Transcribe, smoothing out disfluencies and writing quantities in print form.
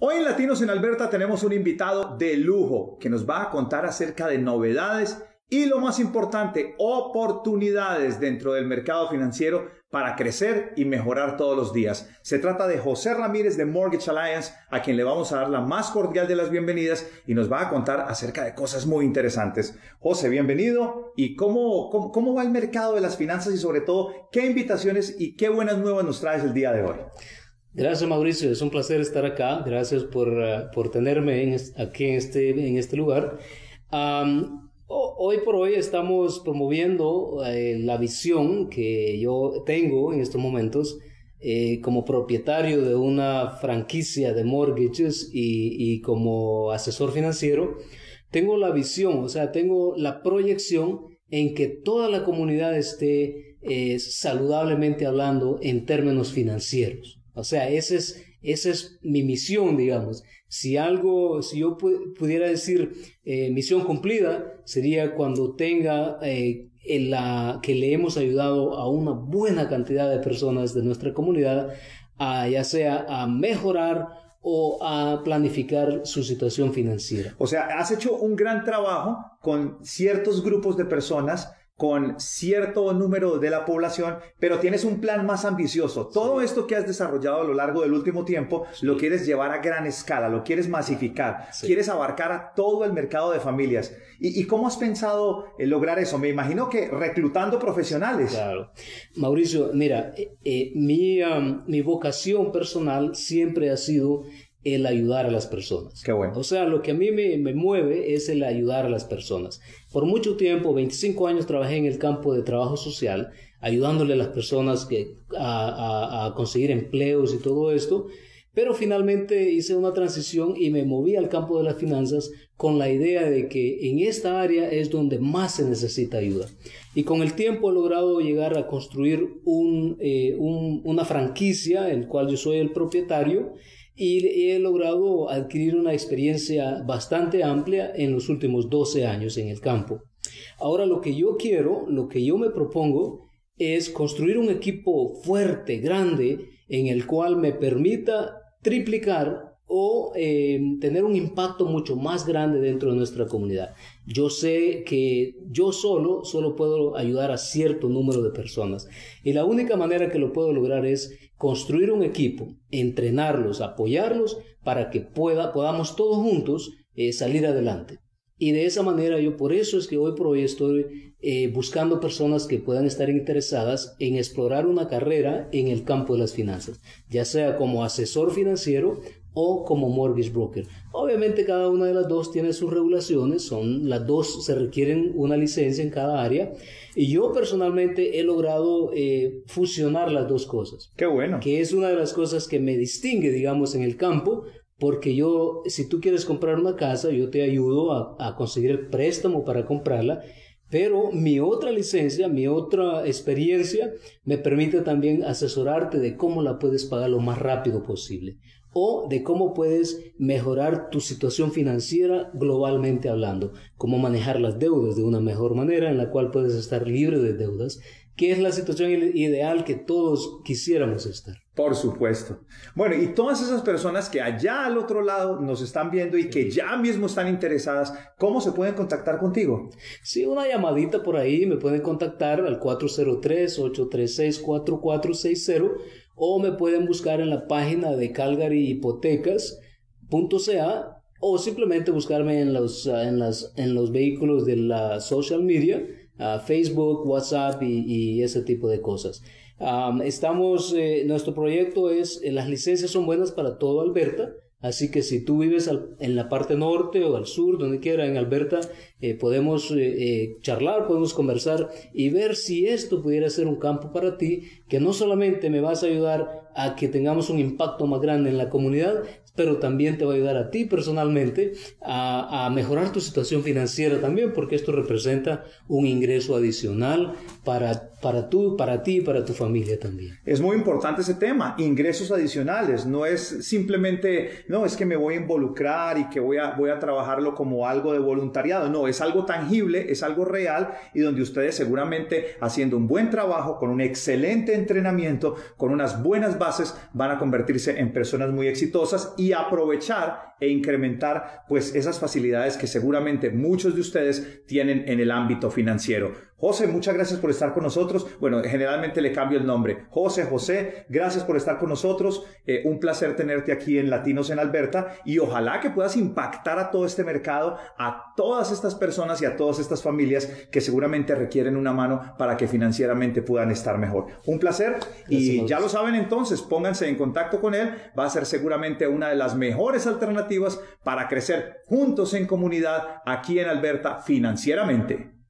Hoy en Latinos en Alberta tenemos un invitado de lujo que nos va a contar acerca de novedades y, lo más importante, oportunidades dentro del mercado financiero para crecer y mejorar todos los días. Se trata de José Ramírez de Mortgage Alliance, a quien le vamos a dar la más cordial de las bienvenidas y nos va a contar acerca de cosas muy interesantes. José, bienvenido. ¿Y cómo va el mercado de las finanzas y, sobre todo, qué invitaciones y qué buenas nuevas nos traes el día de hoy? Gracias, Mauricio. Es un placer estar acá. Gracias por tenerme aquí en este lugar. Hoy por hoy estamos promoviendo la visión que yo tengo en estos momentos como propietario de una franquicia de mortgages y como asesor financiero. Tengo la visión, o sea, tengo la proyección en que toda la comunidad esté saludablemente hablando en términos financieros. O sea, esa es mi misión, digamos. Si yo pudiera decir misión cumplida, sería cuando tenga que le hemos ayudado a una buena cantidad de personas de nuestra comunidad, ya sea a mejorar o a planificar su situación financiera. O sea, has hecho un gran trabajo con ciertos grupos de personas, con cierto número de la población, pero tienes un plan más ambicioso. Todo esto que has desarrollado a lo largo del último tiempo, lo quieres llevar a gran escala, lo quieres masificar, quieres abarcar a todo el mercado de familias. ¿Y cómo has pensado lograr eso? Me imagino que reclutando profesionales. Claro. Mauricio, mira, mi vocación personal siempre ha sido el ayudar a las personas. Qué bueno. O sea, lo que a mí me mueve es el ayudar a las personas. Por mucho tiempo, 25 años, trabajé en el campo de trabajo social, ayudándole a las personas a conseguir empleos y todo esto, pero finalmente hice una transición y me moví al campo de las finanzas con la idea de que en esta área es donde más se necesita ayuda. Y con el tiempo he logrado llegar a construir una franquicia, en la cual yo soy el propietario, y he logrado adquirir una experiencia bastante amplia en los últimos 12 años en el campo. Ahora, lo que yo quiero, lo que yo me propongo, es construir un equipo fuerte, grande, en el cual me permita triplicar o tener un impacto mucho más grande dentro de nuestra comunidad. Yo sé que yo solo puedo ayudar a cierto número de personas, y la única manera que lo puedo lograr es construir un equipo, entrenarlos, apoyarlos para que podamos todos juntos salir adelante. Y de esa manera, por eso es que hoy por hoy estoy buscando personas que puedan estar interesadas en explorar una carrera en el campo de las finanzas, ya sea como asesor financiero o como mortgage broker. Obviamente, cada una de las dos tiene sus regulaciones, las dos se requieren una licencia en cada área, y yo personalmente he logrado fusionar las dos cosas. ¡Qué bueno! Que es una de las cosas que me distingue, digamos, en el campo, porque yo, si tú quieres comprar una casa, yo te ayudo a conseguir el préstamo para comprarla, pero mi otra licencia, mi otra experiencia, me permite también asesorarte de cómo la puedes pagar lo más rápido posible, o de cómo puedes mejorar tu situación financiera globalmente hablando, cómo manejar las deudas de una mejor manera en la cual puedes estar libre de deudas, que es la situación ideal que todos quisiéramos estar. Por supuesto. Bueno, y todas esas personas que allá al otro lado nos están viendo y que ya mismo están interesadas, ¿cómo se pueden contactar contigo? Sí, una llamadita por ahí, me pueden contactar al 403-836-4460, o me pueden buscar en la página de calgaryhipotecas.ca, o simplemente buscarme en los vehículos de la social media, Facebook, WhatsApp y ese tipo de cosas. Nuestro proyecto es, las licencias son buenas para todo Alberta, así que si tú vives en la parte norte o al sur, donde quiera en Alberta, podemos charlar, podemos conversar y ver si esto pudiera ser un campo para ti, que no solamente me vas a ayudar a que tengamos un impacto más grande en la comunidad, pero también te va a ayudar a ti personalmente a mejorar tu situación financiera también, porque esto representa un ingreso adicional para ti y para tu familia también. Es muy importante ese tema, ingresos adicionales. No es simplemente, no, es que me voy a involucrar y que voy a trabajarlo como algo de voluntariado. No, es algo tangible, es algo real, y donde ustedes seguramente, haciendo un buen trabajo, con un excelente entrenamiento, con unas buenas bases, van a convertirse en personas muy exitosas y y aprovechar e incrementar pues esas facilidades que seguramente muchos de ustedes tienen en el ámbito financiero. José, muchas gracias por estar con nosotros. Bueno, generalmente le cambio el nombre. José, gracias por estar con nosotros. Un placer tenerte aquí en Latinos en Alberta y ojalá que puedas impactar a todo este mercado, a todas estas personas y a todas estas familias que seguramente requieren una mano para que financieramente puedan estar mejor. Un placer y ya lo saben entonces, pónganse en contacto con él. Va a ser seguramente una de las mejores alternativas para crecer juntos en comunidad aquí en Alberta financieramente.